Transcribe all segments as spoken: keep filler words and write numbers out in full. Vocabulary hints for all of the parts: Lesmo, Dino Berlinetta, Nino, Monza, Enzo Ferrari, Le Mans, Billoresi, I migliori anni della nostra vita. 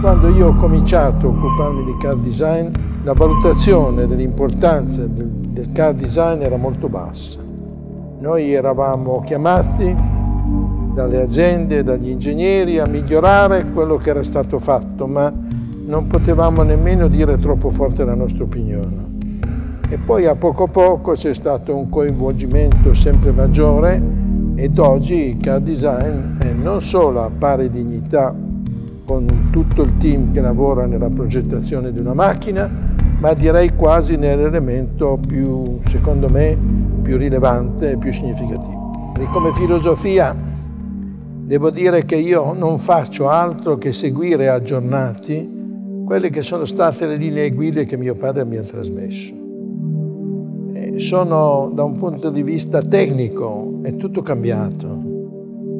Quando io ho cominciato a occuparmi di car design, la valutazione dell'importanza del, del car design era molto bassa. Noi eravamo chiamati dalle aziende, dagli ingegneri a migliorare quello che era stato fatto, ma non potevamo nemmeno dire troppo forte la nostra opinione. E poi a poco a poco c'è stato un coinvolgimento sempre maggiore ed oggi il car design è non solo a pari dignità con tutto il team che lavora nella progettazione di una macchina, ma direi quasi nell'elemento più, secondo me, più rilevante e più significativo. E come filosofia devo dire che io non faccio altro che seguire aggiornati quelle che sono state le linee guida che mio padre mi ha trasmesso. E sono, da un punto di vista tecnico, è tutto cambiato,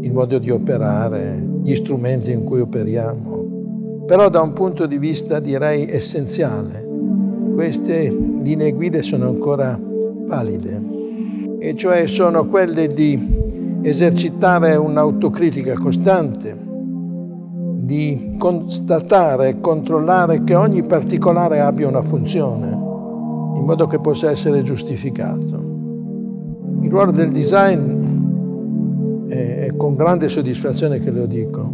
il modo di operare, gli strumenti in cui operiamo, però da un punto di vista direi essenziale queste linee guida sono ancora valide, e cioè sono quelle di esercitare un'autocritica costante, di constatare e controllare che ogni particolare abbia una funzione, in modo che possa essere giustificato. Il ruolo del design, e con grande soddisfazione che lo dico,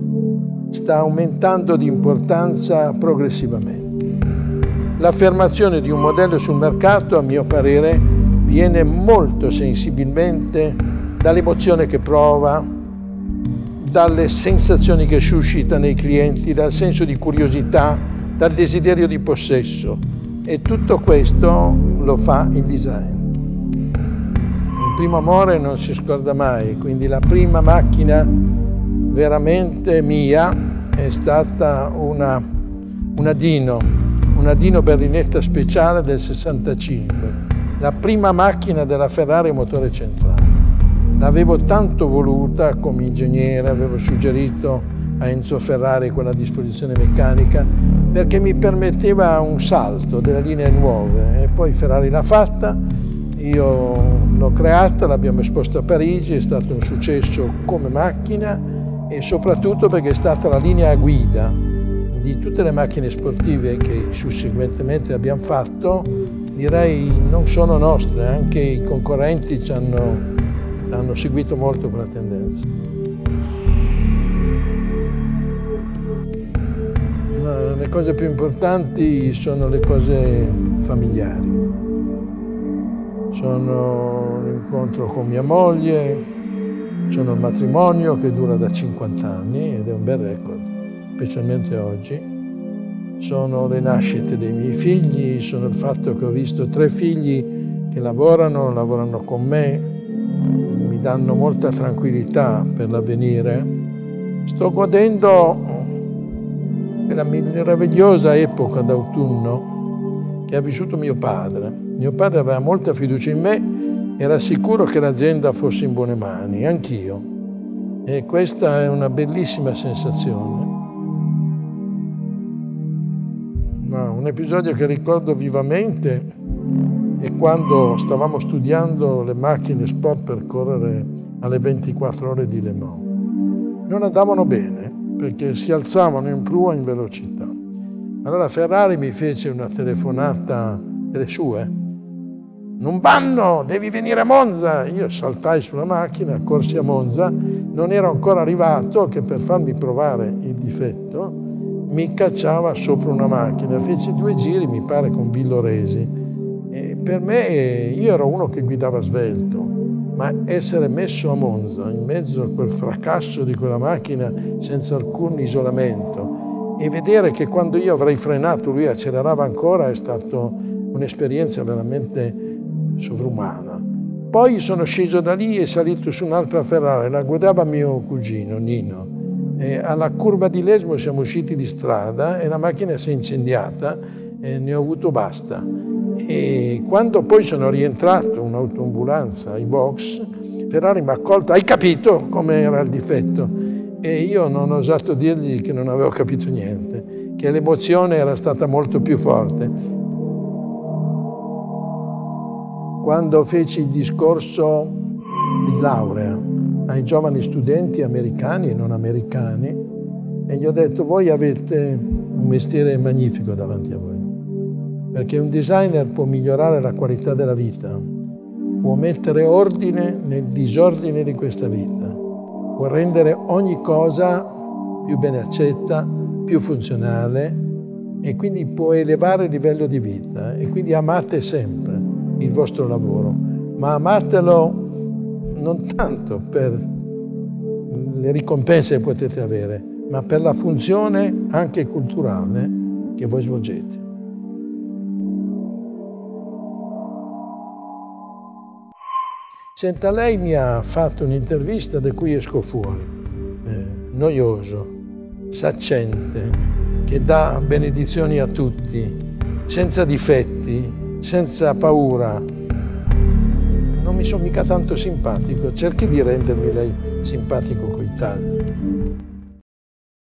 sta aumentando di importanza progressivamente. L'affermazione di un modello sul mercato, a mio parere, viene molto sensibilmente dall'emozione che prova, dalle sensazioni che suscita nei clienti, dal senso di curiosità, dal desiderio di possesso, e tutto questo lo fa il design. Il primo amore non si scorda mai, quindi la prima macchina veramente mia è stata una, una Dino, una Dino Berlinetta speciale del sessantacinque, la prima macchina della Ferrari motore centrale. L'avevo tanto voluta come ingegnere, avevo suggerito a Enzo Ferrari quella disposizione meccanica perché mi permetteva un salto delle linee nuove, e poi Ferrari l'ha fatta. Io l'ho creata, l'abbiamo esposta a Parigi, è stato un successo come macchina e soprattutto perché è stata la linea guida di tutte le macchine sportive che susseguentemente abbiamo fatto, direi non sono nostre, anche i concorrenti ci hanno, hanno seguito molto quella tendenza. Ma le cose più importanti sono le cose familiari. Sono l'incontro con mia moglie, sono il matrimonio che dura da cinquanta anni ed è un bel record, specialmente oggi. Sono le nascite dei miei figli, sono il fatto che ho visto tre figli che lavorano, lavorano con me, mi danno molta tranquillità per l'avvenire. Sto godendo quella meravigliosa epoca d'autunno che ha vissuto mio padre. Mio padre aveva molta fiducia in me, era sicuro che l'azienda fosse in buone mani, anch'io. E questa è una bellissima sensazione. Ma un episodio che ricordo vivamente è quando stavamo studiando le macchine sport per correre alle ventiquattro ore di Le Mans. Non andavano bene perché si alzavano in prua in velocità. Allora Ferrari mi fece una telefonata delle sue. Non vanno, devi venire a Monza! Io saltai sulla macchina, corsi a Monza, non ero ancora arrivato che per farmi provare il difetto mi cacciava sopra una macchina. Feci due giri, mi pare, con Billoresi. E per me, io ero uno che guidava svelto, ma essere messo a Monza, in mezzo a quel fracasso di quella macchina, senza alcun isolamento, e vedere che quando io avrei frenato lui accelerava ancora, è stato un'esperienza veramente sovrumana. Poi sono sceso da lì e salito su un'altra Ferrari, la guidava mio cugino Nino. E alla curva di Lesmo siamo usciti di strada e la macchina si è incendiata e ne ho avuto basta. E quando poi sono rientrato, un'autoambulanza ai box, Ferrari mi ha accolto, hai capito come era il difetto? E io non ho osato dirgli che non avevo capito niente, che l'emozione era stata molto più forte. Quando feci il discorso di laurea ai giovani studenti americani e non americani, e gli ho detto, voi avete un mestiere magnifico davanti a voi, perché un designer può migliorare la qualità della vita, può mettere ordine nel disordine di questa vita, può rendere ogni cosa più ben accetta, più funzionale, e quindi può elevare il livello di vita. E quindi amate sempre il vostro lavoro, ma amatelo non tanto per le ricompense che potete avere, ma per la funzione anche culturale che voi svolgete. Senta, lei mi ha fatto un'intervista da cui esco fuori, eh, noioso, saccente, che dà benedizioni a tutti, senza difetti, senza paura. Non mi sono mica tanto simpatico, cerchi di rendermi lei simpatico coi tagli.